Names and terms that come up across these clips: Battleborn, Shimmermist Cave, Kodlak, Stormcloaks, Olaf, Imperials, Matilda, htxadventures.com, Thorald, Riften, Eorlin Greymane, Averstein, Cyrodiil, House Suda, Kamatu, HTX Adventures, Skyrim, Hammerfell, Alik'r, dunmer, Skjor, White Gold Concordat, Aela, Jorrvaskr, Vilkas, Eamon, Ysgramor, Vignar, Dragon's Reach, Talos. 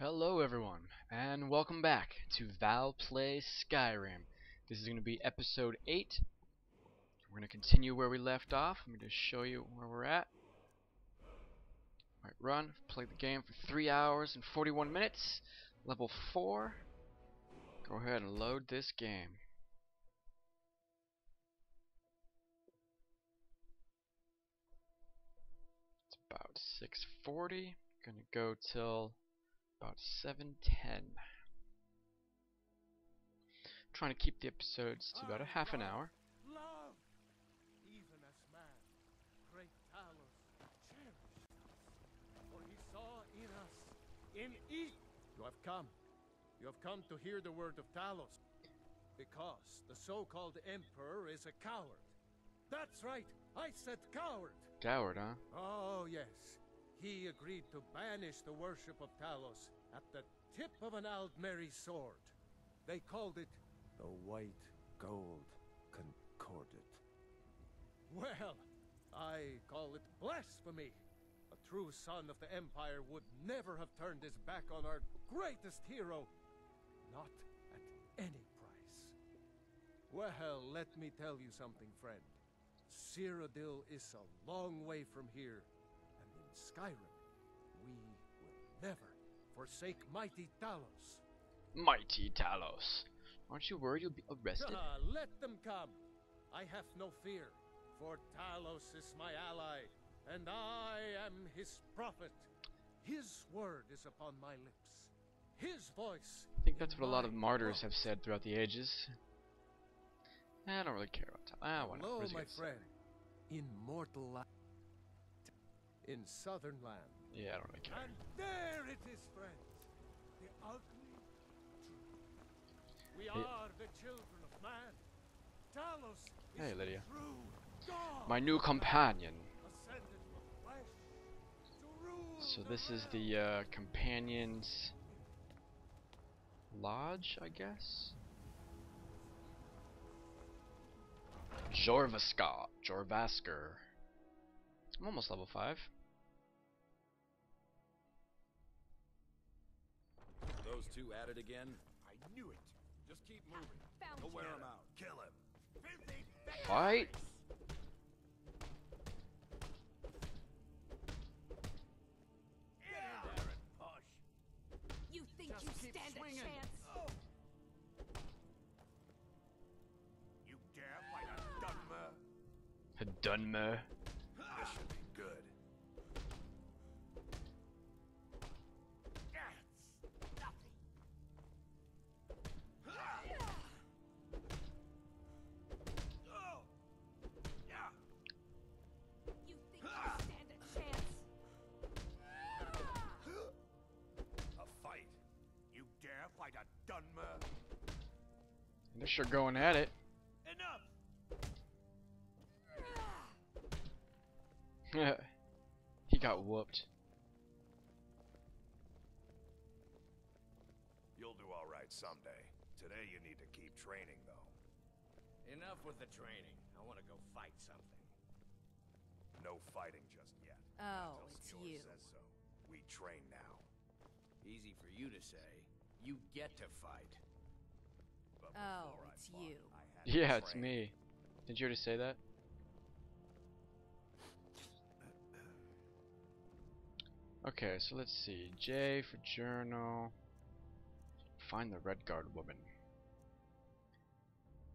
Hello everyone, and welcome back to Val Play Skyrim. This is going to be episode 8. We're going to continue where we left off. Let me just show you where we're at. Alright, run. Played the game for 3 hours and 41 minutes. Level 4. Go ahead and load this game. It's about 6:40. Going to go till about 7:10. Trying to keep the episodes to about a half an hour. Love, even as man, great Talos cherished us, for he saw in us, in each. You have come to hear the word of Talos, because the so-called emperor is a coward. That's right, I said coward. Coward, huh? Oh yes. He agreed to banish the worship of Talos at the tip of an Aldmeri sword. They called it the White Gold Concordat. Well, I call it blasphemy. A true son of the Empire would never have turned his back on our greatest hero. Not at any price. Well, let me tell you something, friend. Cyrodiil is a long way from here. Skyrim, we will never forsake mighty Talos. Mighty Talos. Aren't you worried you'll be arrested? Let them come. I have no fear, for Talos is my ally, and I am his prophet. His word is upon my lips. His voice. I think that's what a lot of martyrs have said throughout the ages. I don't really care about Talos. Hello, my friend. In mortal life. In southern land. Yeah, I don't really care. And there it is, friends. The ugly truth. We are the children of man. Talos is true God. My new companion. So this is the companions lodge, I guess. Jorrvaskr. I'm almost level 5. Those two at it again? I knew it. Just keep moving. We'll wear him out. Kill him. Fight! Yeah. You think just you stand a chance? Oh. You dare fight a dunmer? A dunmer? This should be good. You think you stand a chance? A fight? You dare fight a dunmer? They're sure going at it. Enough. He got whooped. You'll do all right someday. Today you need to keep training, though. Enough with the training. I want to go fight something. No fighting just yet. Oh, it's Skjor you. Says so. We train now. Easy for you to say. You get to fight. But oh, it's fought, you. Yeah, it's me. Did you already say that? Okay, so let's see. J for journal. Find the Red Guard woman.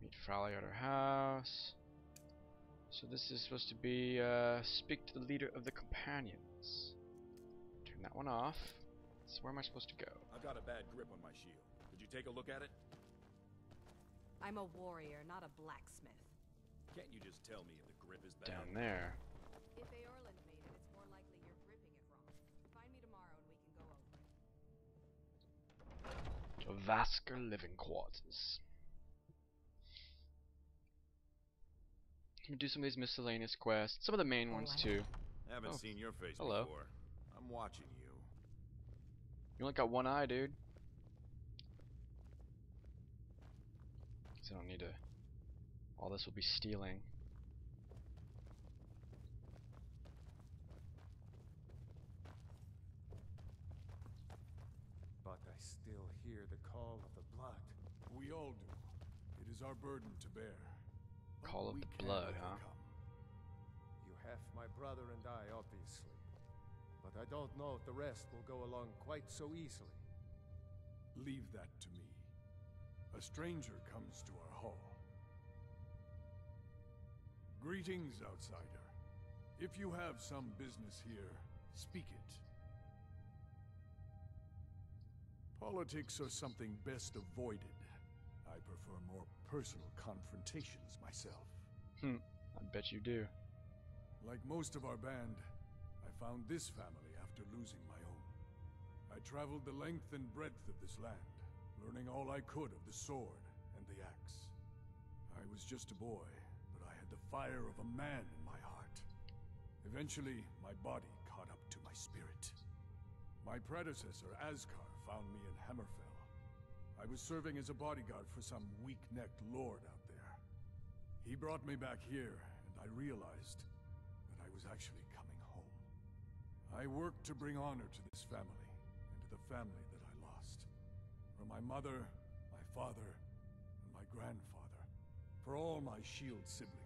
Meet Frally at her house. So this is supposed to be speak to the leader of the companions. Turn that one off. So where am I supposed to go? I've got a bad grip on my shield. Could you take a look at it? I'm a warrior, not a blacksmith. Can't you just tell me if the grip is bad? Down there. If Eorlund made it, it's more likely you're gripping it wrong. Find me tomorrow and we can go over it. Jorrvaskr living quarters. Can we do some of these miscellaneous quests? Some of the main ones too. I haven't seen your face before. I'm watching you. You only got one eye, dude. So I don't need to. All this will be stealing. still hear the call of the blood. We all do. It is our burden to bear. Call of the blood, huh? You have my brother and I, obviously. But I don't know if the rest will go along quite so easily. Leave that to me. A stranger comes to our hall. Greetings, outsider. If you have some business here, speak it. Politics are something best avoided. I prefer more personal confrontations myself. I bet you do. Like most of our band, I found this family after losing my own. I traveled the length and breadth of this land, learning all I could of the sword and the axe. I was just a boy, but I had the fire of a man in my heart. Eventually, my body caught up to my spirit. My predecessor, Azkar, found me in Hammerfell. I was serving as a bodyguard for some weak-necked lord out there. He brought me back here, and I realized that I was actually coming home. I worked to bring honor to this family, and to the family that I lost. For my mother, my father, and my grandfather. For all my shield siblings.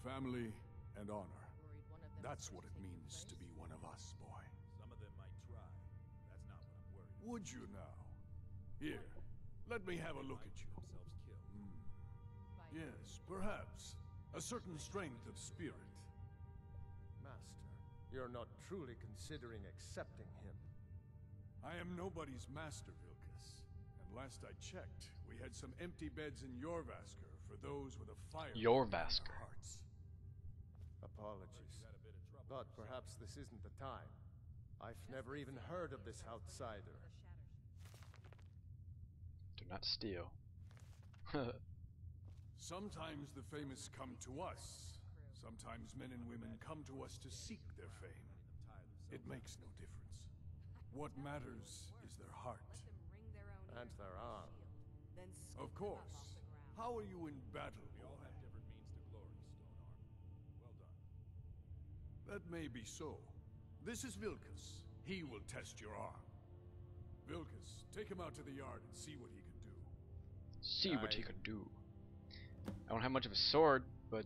Family and honor. That's what it means to be one of us, boy. Some of them might try. That's not what I'm worried about. Would you now? Here, let me have a look at you. Yes, perhaps. A certain strength of spirit. Master, you're not truly considering accepting him. I am nobody's master, Vilkas. And last I checked, we had some empty beds in Jorrvaskr for those with a fire in their hearts. Apologies, but perhaps this isn't the time. I've never even heard of this outsider. Do not steal. Sometimes the famous come to us. Sometimes men and women come to us to seek their fame. It makes no difference. What matters is their heart. And their arm. Of course. How are you in battle, boy? That may be so. This is Vilkas. He will test your arm. Vilkas, take him out to the yard and see what he can do. See what he can do. I don't have much of a sword, but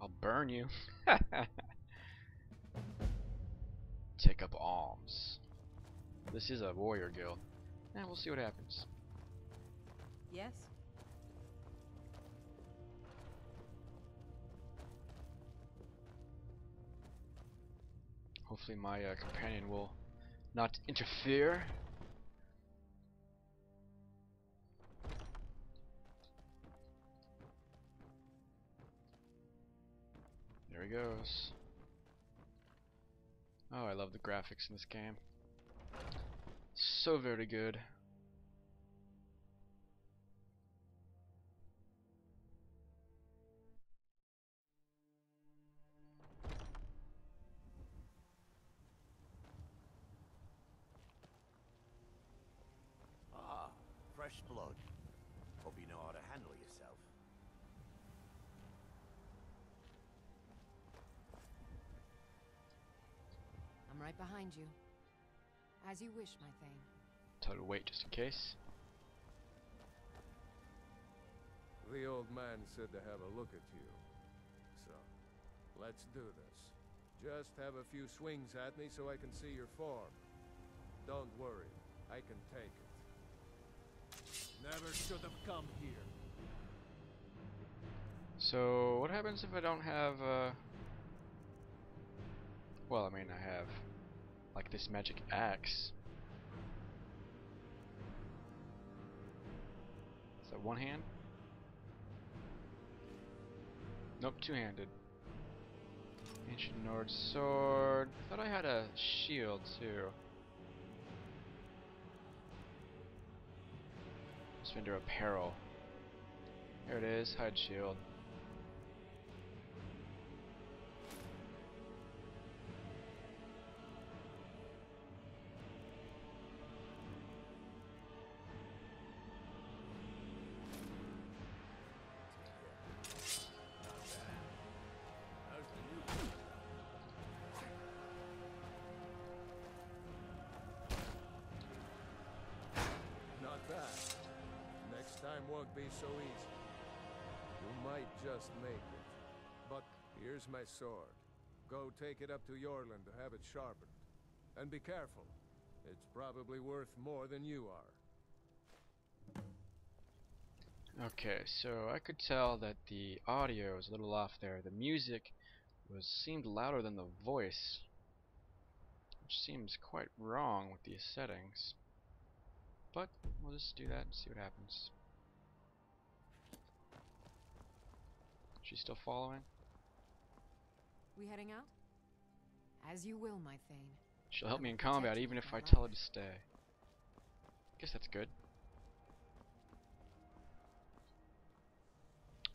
I'll burn you. Take up arms. This is a warrior guild. And we'll see what happens. Yes. Hopefully my companion will not interfere. There he goes. Oh, I love the graphics in this game. So very good. Fresh blood. Hope you know how to handle yourself. I'm right behind you. As you wish, my thane. Tell her to wait just in case. The old man said to have a look at you. So, let's do this. Just have a few swings at me so I can see your form. Don't worry, I can take it. Never should have come here. So, what happens if I don't have, well, I mean, I have, like, this magic axe. Is that one hand? Nope, two-handed. Ancient Nord sword. I thought I had a shield, too. Spender apparel. There it is, hide shield. won't be so easy. You might just make it. But here's my sword. Go take it up to Eorlund to have it sharpened. And be careful. It's probably worth more than you are. Okay, so I could tell that the audio was a little off there. The music seemed louder than the voice, which seems quite wrong with these settings. But we'll just do that and see what happens. She's still following? We heading out? As you will, my Thane. She'll help me in combat even if I tell her to stay. Guess that's good.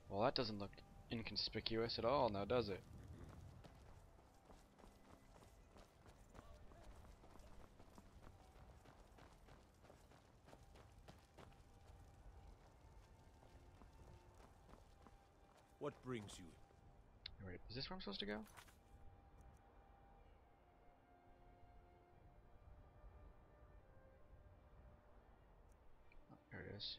Well, that doesn't look inconspicuous at all now, does it? What brings you? Wait, is this where I'm supposed to go? Oh, there it is.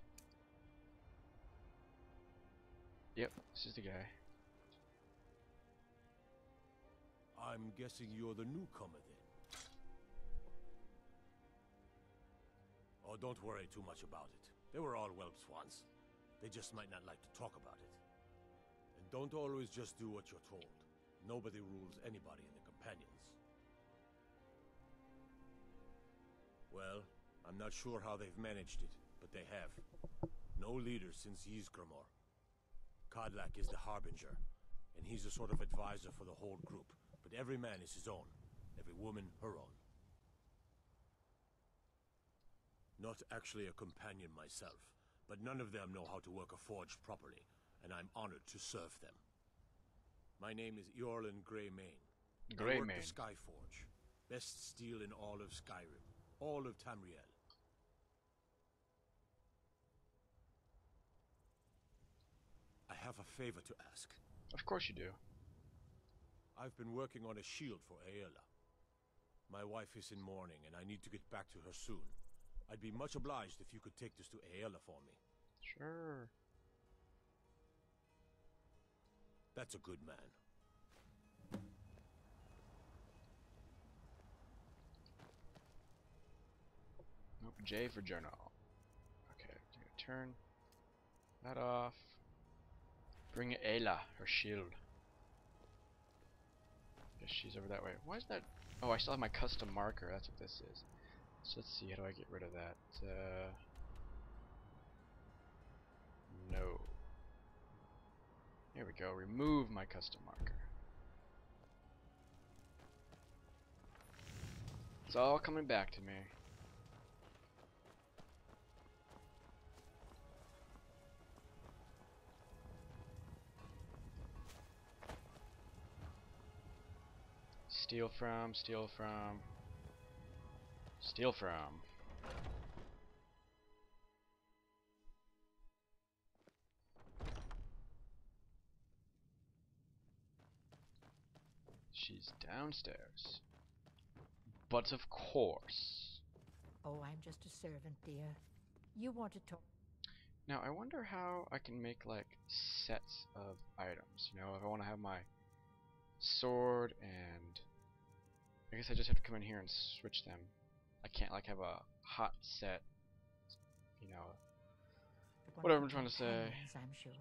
Yep, this is the guy. I'm guessing you're the newcomer then. Oh, don't worry too much about it. They were all whelps once. They just might not like to talk about it. And don't always just do what you're told. Nobody rules anybody in the Companions. Well, I'm not sure how they've managed it, but they have. No leader since Ysgramor. Kodlak is the Harbinger, and he's a sort of advisor for the whole group, but every man is his own, every woman her own. Not actually a companion myself, but none of them know how to work a forge properly, and I'm honored to serve them. My name is Eorlin Greymane. I work the Skyforge, best steel in all of Skyrim, all of Tamriel. I have a favor to ask. Of course you do. I've been working on a shield for Aela. My wife is in mourning and I need to get back to her soon. I'd be much obliged if you could take this to Aela for me. Sure. That's a good man. Nope, J for journal. Okay, turn that off. Bring Aela, her shield. Guess she's over that way. Why is that? Oh, I still have my custom marker. That's what this is. So let's see. How do I get rid of that? No. Here we go. Remove my custom marker. It's all coming back to me. Steal from. She's downstairs. But of course. Oh, I'm just a servant, dear. You want to talk? Now, I wonder how I can make, like, sets of items. You know, if I want to have my sword and... I guess I just have to come in here and switch them. I can't like have a hot set, you know, whatever I'm trying to say. I'm sure.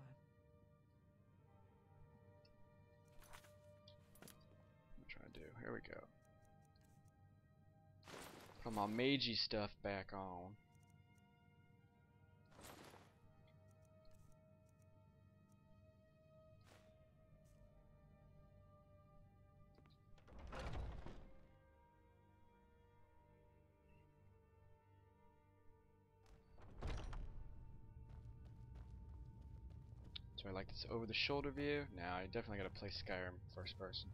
I'm trying to do. Here we go. Put my magey stuff back on. I like this over-the-shoulder view. Now I definitely gotta play Skyrim first person.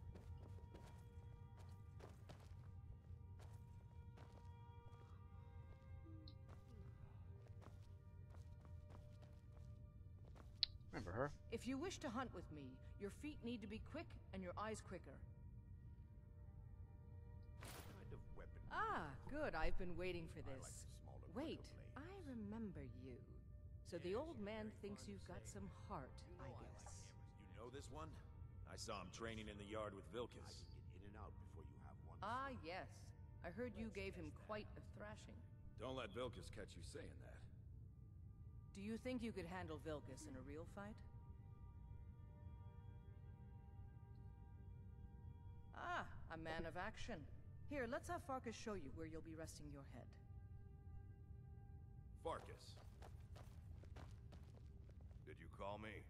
Remember her. If you wish to hunt with me, your feet need to be quick and your eyes quicker. Kind of weapon. Ah, good. I've been waiting for this. Wait, I remember you. So the old man thinks you've got some heart, I guess. You know this one? I saw him training in the yard with Vilkas. Ah, yes. I heard you gave him quite a thrashing. Don't let Vilkas catch you saying that. Do you think you could handle Vilkas in a real fight? Ah, a man of action. Here, let's have Farkas show you where you'll be resting your head. Farkas. Did you call me?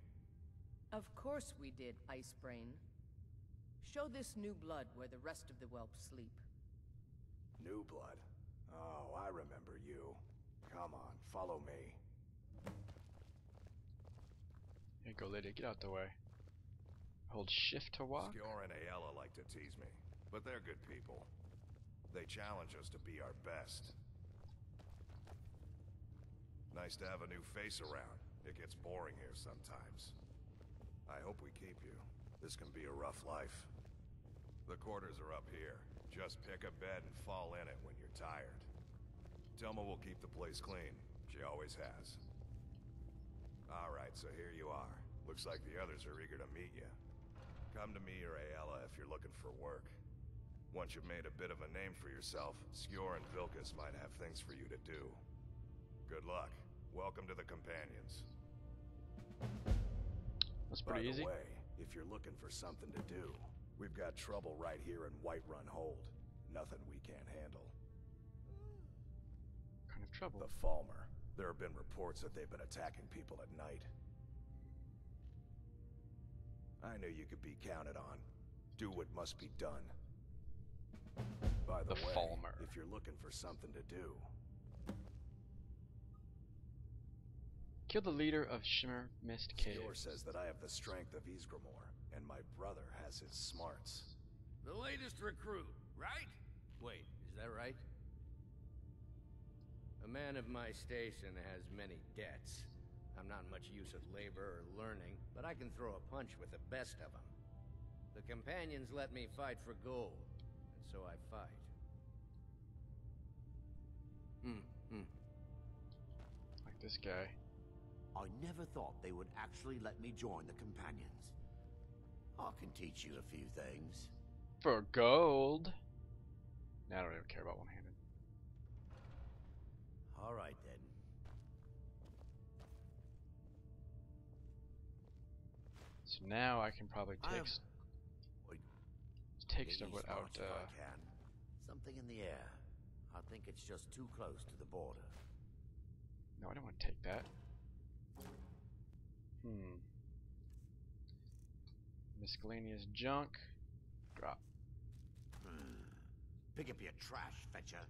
Of course we did, Icebrain. Show this new blood where the rest of the whelps sleep. New blood? Oh, I remember you. Come on, follow me. Here, go, lady, get out the way. Hold shift to walk? Skjor and Aela like to tease me, but they're good people. They challenge us to be our best. Nice to have a new face around. It gets boring here sometimes. I hope we keep you. This can be a rough life. The quarters are up here. Just pick a bed and fall in it when you're tired. Telma will keep the place clean. She always has. Alright, so here you are. Looks like the others are eager to meet you. Come to me or Aela if you're looking for work. Once you've made a bit of a name for yourself, Skjor and Vilkas might have things for you to do. Good luck. Welcome to the Companions. That's pretty easy. By the way, if you're looking for something to do, we've got trouble right here in Whiterun Hold. Nothing we can't handle. What kind of trouble? The Falmer. There have been reports that they've been attacking people at night. I knew you could be counted on. Do what must be done. By the way, Falmer. If you're looking for something to do. Kill the leader of Shimmermist Cave. Skjor says that I have the strength of Ysgramor, and my brother has his smarts. The latest recruit, right? Wait, is that right? A man of my station has many debts. I'm not much use at labor or learning, but I can throw a punch with the best of them. The Companions let me fight for gold, and so I fight. Like this guy. I never thought they would actually let me join the Companions. I can teach you a few things. For gold? No, I don't even care about one-handed. Alright then. So now I can probably take stuff without something in the air. I think it's just too close to the border. No, I don't want to take that. Miscellaneous junk. Drop. Pick up your trash, fetcher.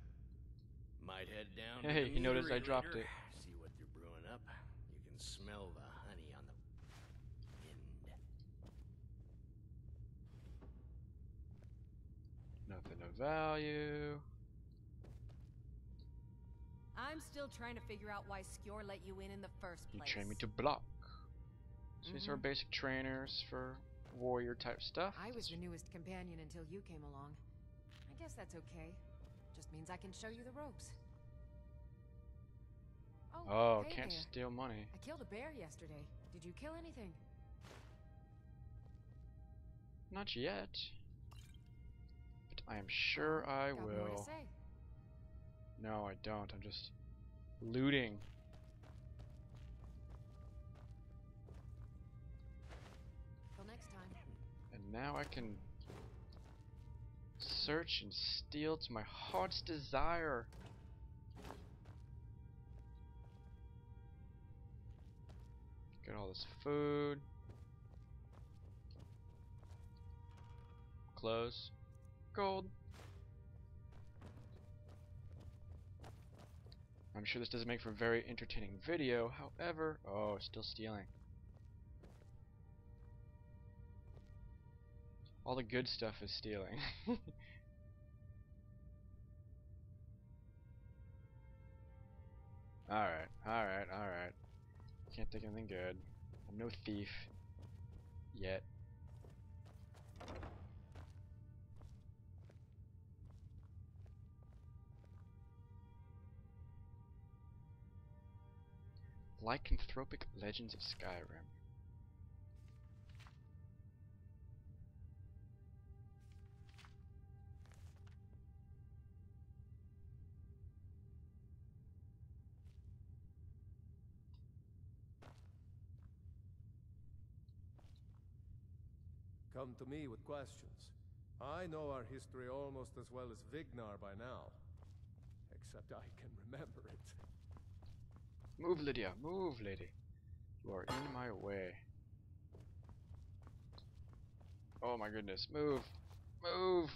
Might head down. Hey, you noticed I dropped it. See what they're brewing up. You can smell the honey on the wind. Nothing of value. I'm still trying to figure out why Skjor let you in the first place. You trained me to block. So these are basic trainers for warrior type stuff. I was the newest companion until you came along. I guess that's okay. Just means I can show you the ropes. Oh, hey, can't there. Steal money. I killed a bear yesterday. Did you kill anything? Not yet. But I am sure I will. More to say. No, I don't. I'm just looting. Till next time. And now I can search and steal to my heart's desire. Get all this food. Clothes. Gold. I'm sure this doesn't make for a very entertaining video, however... Oh, still stealing. All the good stuff is stealing. Alright, alright, alright. Can't think of anything good. I'm no thief. Yet. Lycanthropic Legends of Skyrim. Come to me with questions. I know our history almost as well as Vignar by now. Except I can remember it. Move, Lydia. Move, lady. You are in my way. Oh my goodness. Move. Move.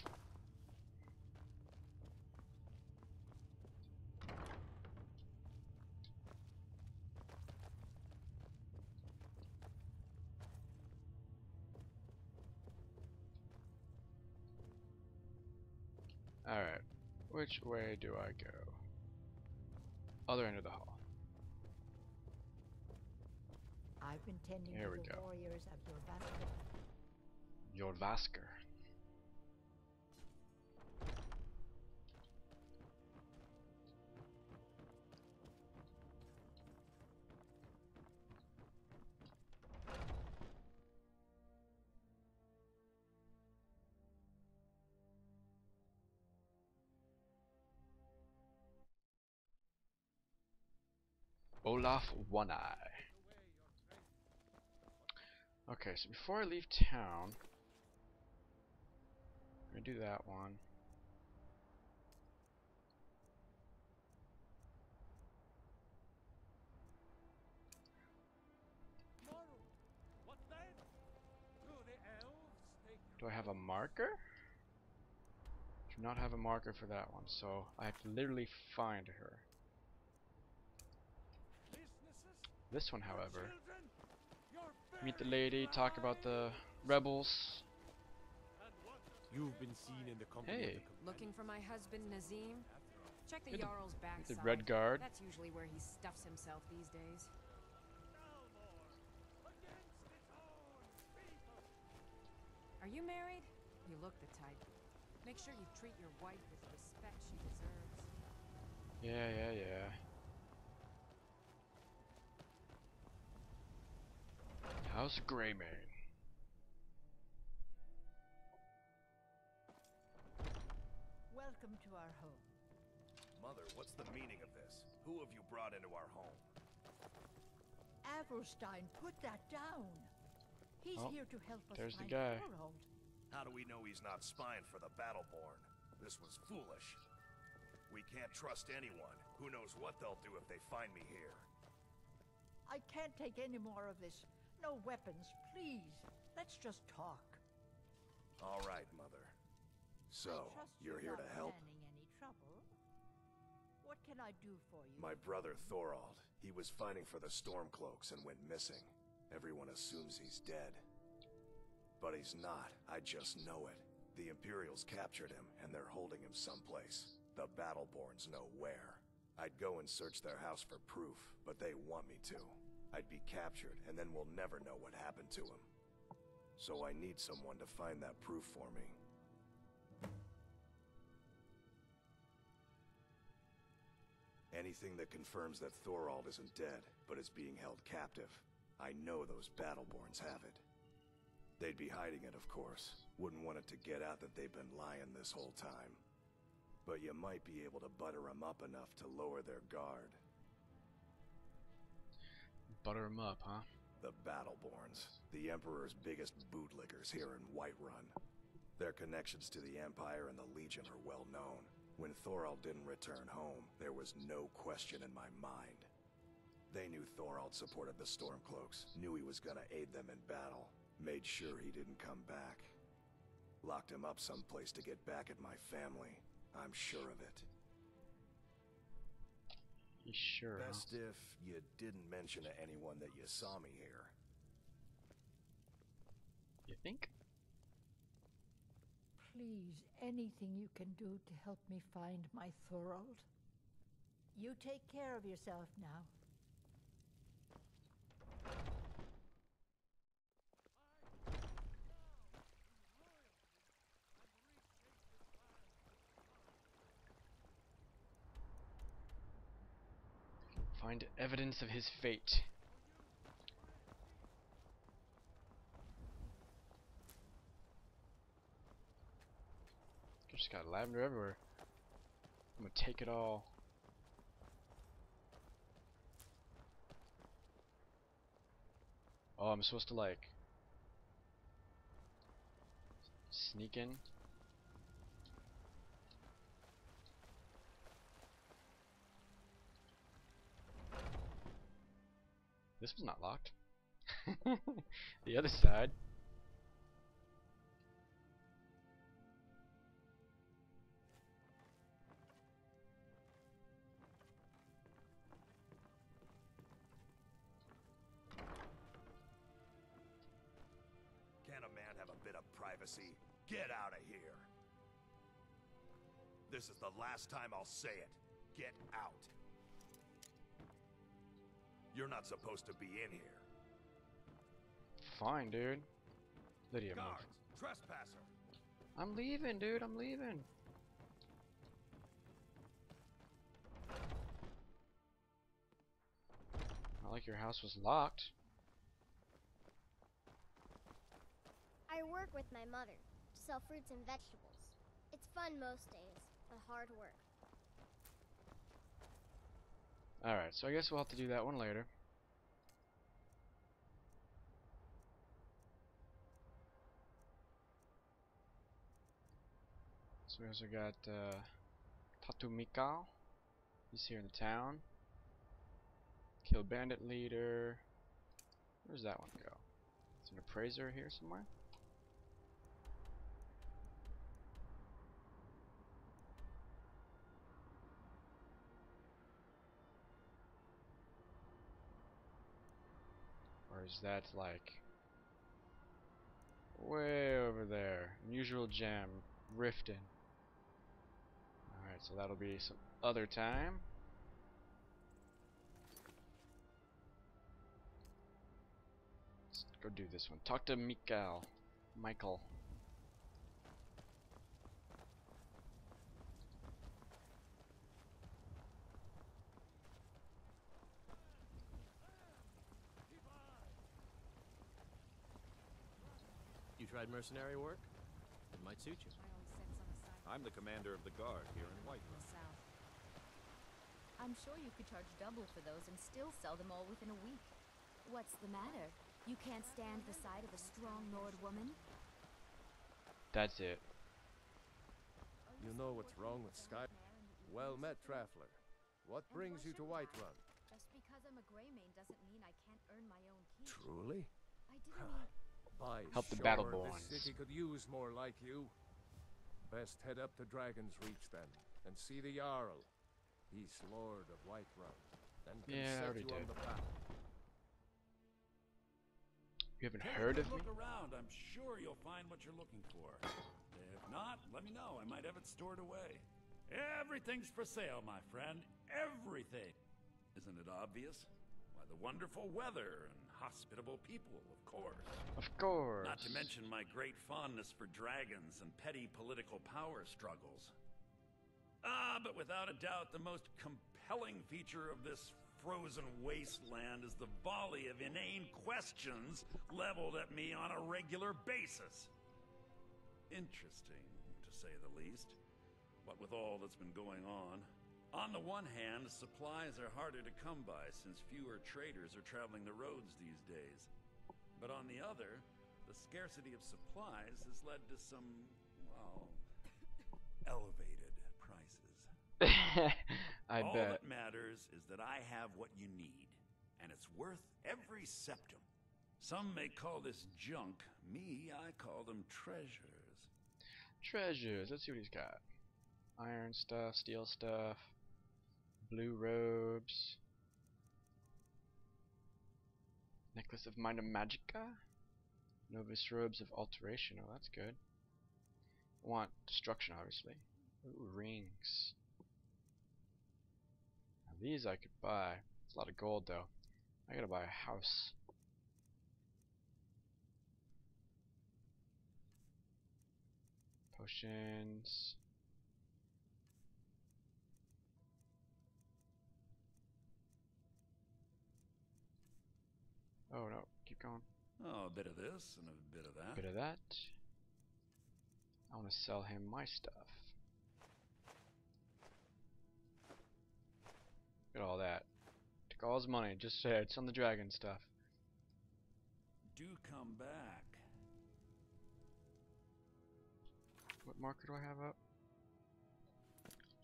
Alright, which way do I go? Other end of the hall. I've been tending to the warriors of Jorrvaskr. Jorrvaskr. Olaf One Eye. Okay, so before I leave town, I'm gonna do that one. Do I have a marker? I do not have a marker for that one, so I have to literally find her. This one, however, meet the lady, talk about the rebels. You've been seen in the company. Hey, looking for my husband Nazim. Check the Jarl's backside. The Red Guard. That's usually where he stuffs himself these days. Are you married? You look the type. Make sure you treat your wife with the respect she deserves. Yeah. House Greymane. Welcome to our home. Mother, what's the meaning of this? Who have you brought into our home? Averstein, put that down. He's here to help us. There's the guy. Thorald. How do we know he's not spying for the Battleborn? This was foolish. We can't trust anyone. Who knows what they'll do if they find me here? I can't take any more of this. No weapons, please. Let's just talk. All right, Mother. So, you're here to help? Any trouble? What can I do for you? My brother Thorald. He was fighting for the Stormcloaks and went missing. Everyone assumes he's dead. But he's not. I just know it. The Imperials captured him, and they're holding him someplace. The Battleborns know where. I'd go and search their house for proof, but they want me to. I'd be captured, and then we'll never know what happened to him. So I need someone to find that proof for me. Anything that confirms that Thorald isn't dead, but is being held captive. I know those Battleborns have it. They'd be hiding it, of course. Wouldn't want it to get out that they've been lying this whole time. But you might be able to butter them up enough to lower their guard. Butter him up, huh? The Battleborns, the Emperor's biggest bootlickers here in Whiterun. Their connections to the Empire and the Legion are well known. When Thorald didn't return home, there was no question in my mind. They knew Thorald supported the Stormcloaks, knew he was gonna aid them in battle, made sure he didn't come back. Locked him up someplace to get back at my family. I'm sure of it. Sure. Best if you didn't mention to anyone that you saw me here. You think? Please, anything you can do to help me find my Thorald. You take care of yourself now. Find evidence of his fate. Just got lavender everywhere. I'm gonna take it all. Oh, I'm supposed to like sneak in. This was not locked. The other side. Can a man have a bit of privacy? Get out of here. This is the last time I'll say it. Get out. You're not supposed to be in here. Fine, dude. Lydia, guards, move. Trespasser. I'm leaving, dude. I'm leaving. Not like your house was locked. I work with my mother to sell fruits and vegetables. It's fun most days, but hard work. Alright, so I guess we'll have to do that one later. So we also got Tatu Mikael. He's here in the town. Kill bandit leader. Where's that one go? Is an appraiser here somewhere? Or is that like way over there? Unusual gem, Riften. Alright, so that'll be some other time. Let's go do this one. Talk to Mikael. Mikael. You tried mercenary work? It might suit you. I'm the commander of the guard here in Whiterun. I'm sure you could charge double for those and still sell them all within a week. What's the matter? You can't stand the sight of a strong Nord woman? That's it. You know what's wrong with Skyrim? Well met, traveler. What brings you to Whiterun? Just because I'm a Greymane doesn't mean I can't earn my own keep. Truly? I didn't mean... Help the Battleborn. This city could use more like you. Best head up to Dragon's Reach then, and see the Jarl. He's Lord of Whiterun, and yeah, I already did. You haven't heard of me? Look around. I'm sure you'll find what you're looking for. If not, let me know. I might have it stored away. Everything's for sale, my friend. Everything. Isn't it obvious? Why, the wonderful weather and hospitable people, of course. Of course. Not to mention my great fondness for dragons and petty political power struggles. Ah, but without a doubt, the most compelling feature of this frozen wasteland is the volley of inane questions leveled at me on a regular basis. Interesting, to say the least. What with all that's been going on. On the one hand, supplies are harder to come by since fewer traders are traveling the roads these days. But on the other, the scarcity of supplies has led to some, well, elevated prices. All that matters is that I have what you need, and it's worth every septum. Some may call this junk. Me, I call them treasures. Treasures. Let's see what he's got. Iron stuff, steel stuff. Blue robes. Necklace of Minor Magica. Novus robes of alteration. Oh, that's good. I want destruction, obviously. Ooh, rings. Now these I could buy. It's a lot of gold, though. I gotta buy a house. Potions. Oh no, keep going. Oh, a bit of this and a bit of that. A bit of that. I want to sell him my stuff. Look at all that. Took all his money, just said it's on the dragon stuff. Do come back. What marker do I have up?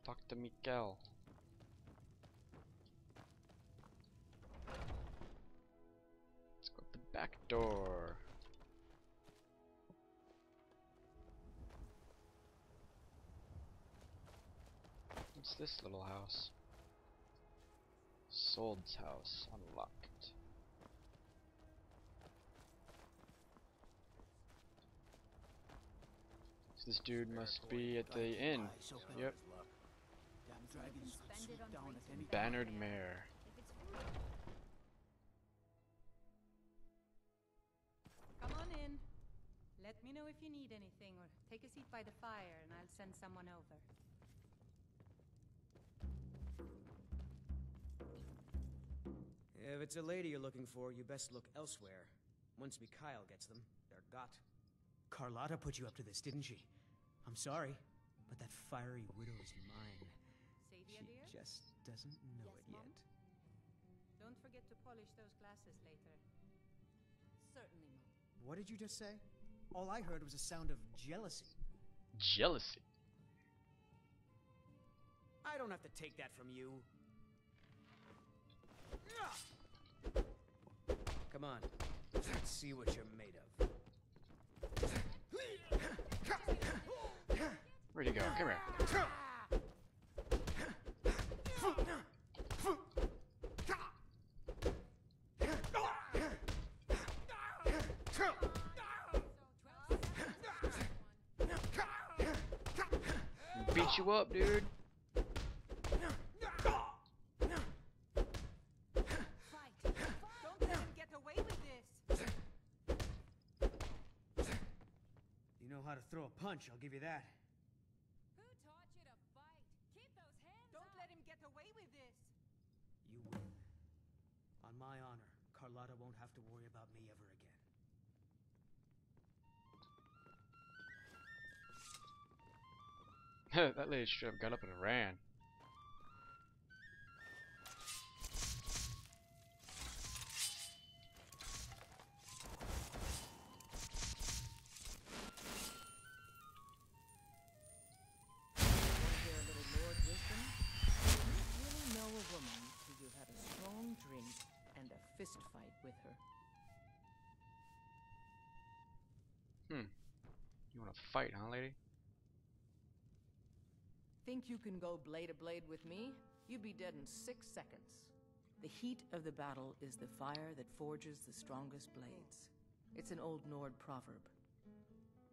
Talk to Mikael. Let's go up the back door. What's this little house? Sold's house unlocked. So this dude must be at the inn. Yep. Bannered mare. Come on in. Let me know if you need anything, or take a seat by the fire and I'll send someone over. If it's a lady you're looking for, you best look elsewhere. Once Mikael gets them, they're got. Carlotta put you up to this, didn't she? I'm sorry, but that fiery widow is mine. She just doesn't know it yet. Don't forget to polish those glasses later. Certainly, Mom. What did you just say? All I heard was a sound of jealousy. Jealousy? I don't have to take that from you. Come on, let's see what you're made of. Where'd you go? Come here. Beat you up, dude. How to throw a punch, I'll give you that. Who taught you to fight? Keep those hands up. Don't let him get away with this. You will. On my honor, Carlotta won't have to worry about me ever again. That lady should have got up and ran. Fight with her. You want to fight, huh, lady? Think you can go blade to blade with me? You'd be dead in 6 seconds. The heat of the battle is the fire that forges the strongest blades. It's an old Nord proverb.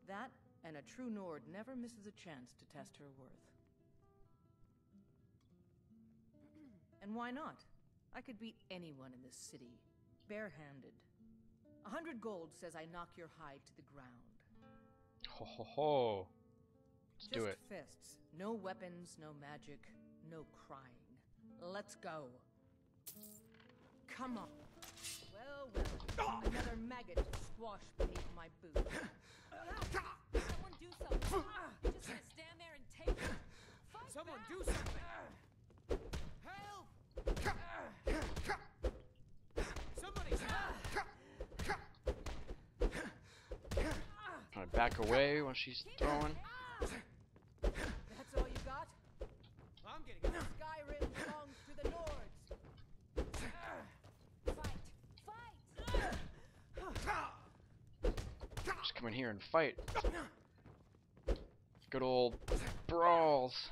That, and a true Nord never misses a chance to test her worth. And why not? I could beat anyone in this city, barehanded. 100 gold says I knock your hide to the ground. Ho ho ho! Let's do it. Just fists, no weapons, no magic, no crying. Let's go. Come on. Well, well. Another maggot squashed beneath my boot. Someone do something. You're just gonna stand there and take it. Fight someone back. Do something. Help! Somebody! Trying to back away when she's throwing. That's all you got? I'm getting it. Skyrim belongs to the Nords. Fight! Fight! Just come in here and fight. Good old brawls.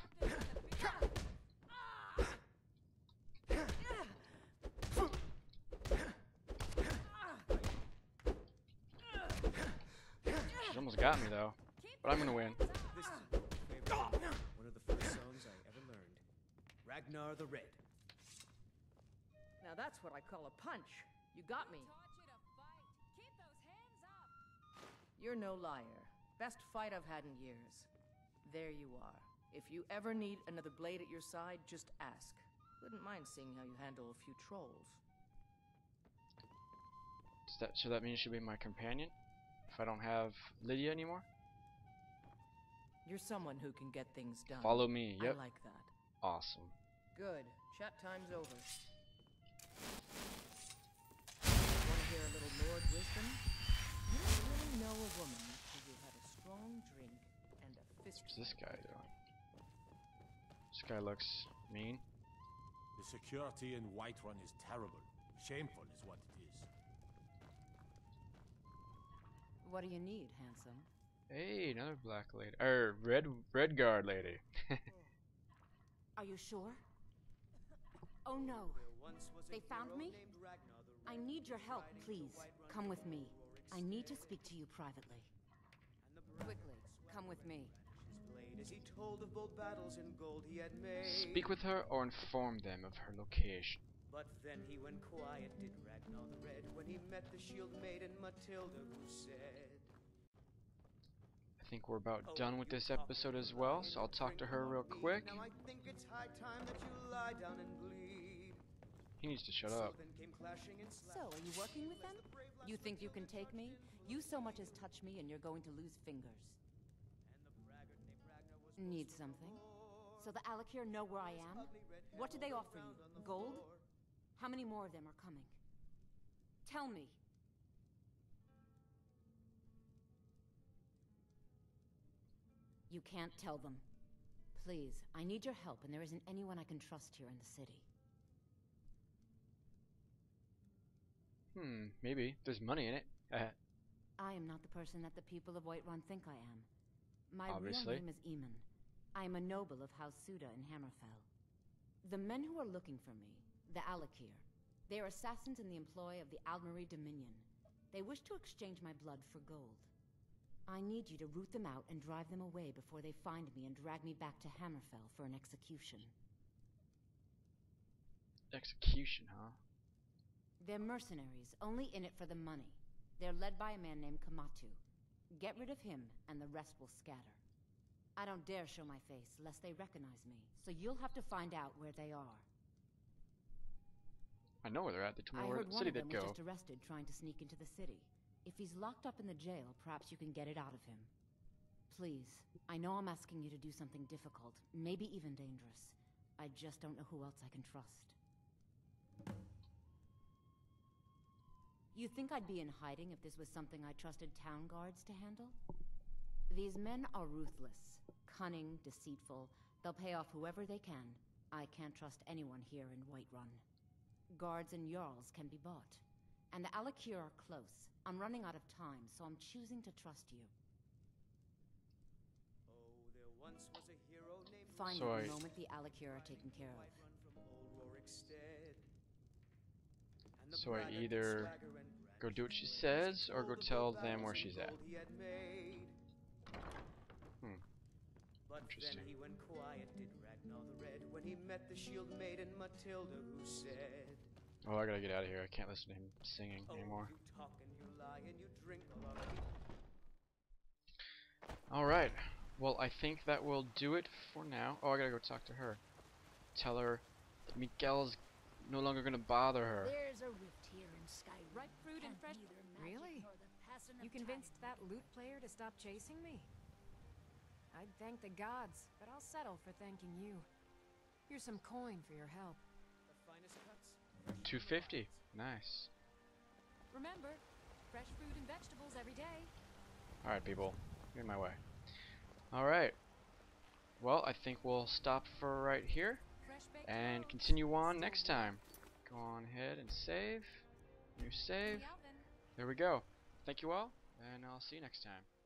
Almost got me though, but I'm gonna win. This is one of the first songs I ever learned. Ragnar the Red. Now that's what I call a punch. You got me. Keep those hands up. You're no liar. Best fight I've had in years. There you are. If you ever need another blade at your side, just ask. Wouldn't mind seeing how you handle a few trolls. So that means she'll be my companion if I don't have Lydia anymore? You're someone who can get things done. Follow me, yep. I like that. Awesome. Good. Chat time's over. Want to hear a little Nord wisdom? You don't really know a woman until you had a strong drink and a fist. What's this guy doing? This guy looks mean. The security in Whiterun is terrible. Shameful is what it is. What do you need, handsome? Hey, another black lady. Red Guard lady. Are you sure? Oh no. They found me? I need your help, please. Come with me. I need to speak to you privately. Quickly, come with me. As he told of bold battles in gold he had made. Speak with her or inform them of her location. But then he went quiet, did Ragnar the Red, when he met the shield maiden Matilda, who said... I think we're about done with this episode as well, so I'll talk to her real quick. Now I think it's high time that you lie down and bleed. He needs to shut up. So, are you working with them? You think you can take me? You so much as touch me and you're going to lose fingers. Need something? So the Alik'r know where I am? What do they offer you? Gold? How many more of them are coming? Tell me. You can't tell them. Please, I need your help, and there isn't anyone I can trust here in the city. Maybe. There's money in it. I am not the person that the people of Whiterun think I am. My real name is Eamon. I am a noble of House Suda in Hammerfell. The men who are looking for me, the Alik'r, they are assassins in the employ of the Almeri Dominion. They wish to exchange my blood for gold. I need you to root them out and drive them away before they find me and drag me back to Hammerfell for an execution. Execution, huh? They're mercenaries, only in it for the money. They're led by a man named Kamatu. Get rid of him, and the rest will scatter. I don't dare show my face, lest they recognize me, so you'll have to find out where they are. I know where they're at. They told me where the city they'd go. I heard one of them was just arrested trying to sneak into the city. If he's locked up in the jail, perhaps you can get it out of him. Please, I know I'm asking you to do something difficult, maybe even dangerous. I just don't know who else I can trust. You think I'd be in hiding if this was something I trusted town guards to handle? These men are ruthless, cunning, deceitful. They'll pay off whoever they can. I can't trust anyone here in Whiterun. Guards and Jarls can be bought. And the Alik'r are close. I'm running out of time, so I'm choosing to trust you. Oh, there once was a hero named... Find out the moment the Alik'r are taken care of. So I either go do what she says, or go tell them where she's at. But then he went quiet, did Ragnar the Red, when he met the shield maiden Matilda, who said... Oh, I gotta get out of here. I can't listen to him singing anymore. Alright. Well, I think that will do it for now. Oh, I gotta go talk to her. Tell her that Mikael's no longer gonna bother her. There's a rift here in Skyrim. Ripe fruit and fresh. Really? You convinced that loot player to stop chasing me? I'd thank the gods, but I'll settle for thanking you. Here's some coin for your help. The finest cuts. 250. Nice. Remember, fresh fruit and vegetables every day. All right, people, get in my way. All right. Well, I think we'll stop for right here. And continue on next time. Go on ahead and save. New save. There we go. Thank you all, and I'll see you next time.